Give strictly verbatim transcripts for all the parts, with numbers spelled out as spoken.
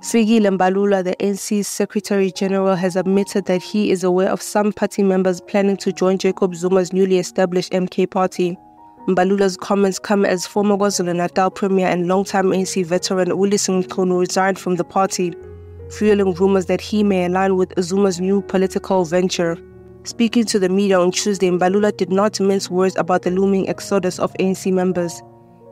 Fikile Mbalula, the A N C's Secretary-General, has admitted that he is aware of some party members planning to join Jacob Zuma's newly established M K party. Mbalula's comments come as former KwaZulu-Natal Premier and longtime A N C veteran Willis Nkono resigned from the party, fueling rumours that he may align with Zuma's new political venture. Speaking to the media on Tuesday, Mbalula did not mince words about the looming exodus of A N C members.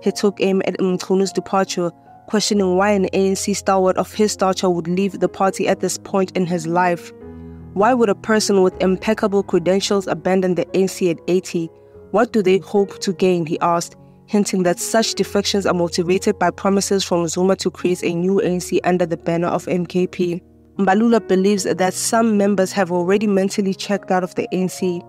He took aim at Nkono's departure, questioning why an A N C stalwart of his stature would leave the party at this point in his life. Why would a person with impeccable credentials abandon the A N C at eighty? What do they hope to gain, he asked, hinting that such defections are motivated by promises from Zuma to create a new A N C under the banner of M K P. Mbalula believes that some members have already mentally checked out of the A N C.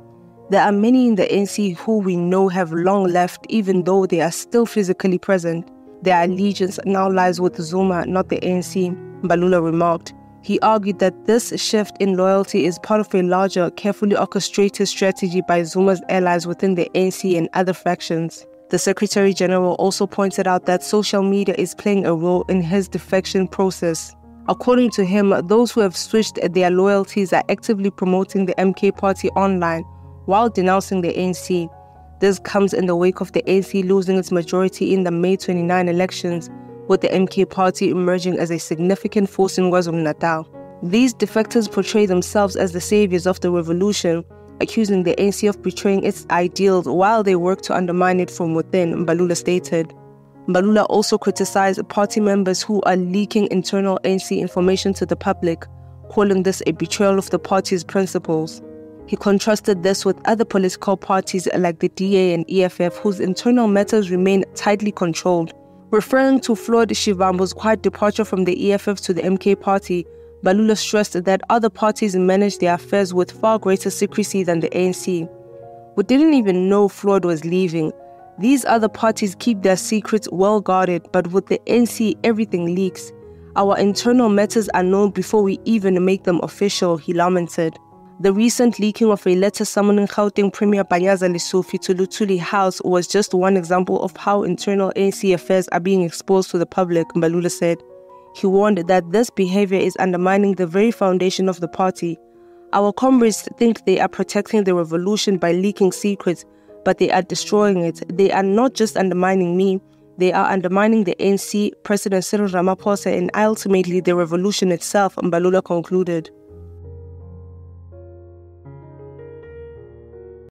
There are many in the A N C who we know have long left, even though they are still physically present. Their allegiance now lies with Zuma, not the A N C, Mbalula remarked. He argued that this shift in loyalty is part of a larger, carefully orchestrated strategy by Zuma's allies within the A N C and other factions. The Secretary-General also pointed out that social media is playing a role in his defection process. According to him, those who have switched their loyalties are actively promoting the M K party online while denouncing the A N C. This comes in the wake of the A N C losing its majority in the May twenty-ninth elections, with the M K party emerging as a significant force in KwaZulu-Natal. These defectors portray themselves as the saviors of the revolution, accusing the A N C of betraying its ideals while they work to undermine it from within, Mbalula stated. Mbalula also criticized party members who are leaking internal A N C information to the public, calling this a betrayal of the party's principles. He contrasted this with other political parties like the D A and E F F, whose internal matters remain tightly controlled. Referring to Floyd Shivambo's quiet departure from the E F F to the M K party, Mbalula stressed that other parties manage their affairs with far greater secrecy than the A N C. We didn't even know Floyd was leaving. These other parties keep their secrets well guarded, but with the A N C, everything leaks. Our internal matters are known before we even make them official, he lamented. The recent leaking of a letter summoning Gauteng Premier Panyaza Lesufi to Lutuli House was just one example of how internal A N C affairs are being exposed to the public, Mbalula said. He warned that this behavior is undermining the very foundation of the party. Our comrades think they are protecting the revolution by leaking secrets, but they are destroying it. They are not just undermining me, they are undermining the A N C, President Cyril Ramaphosa, and ultimately the revolution itself, Mbalula concluded.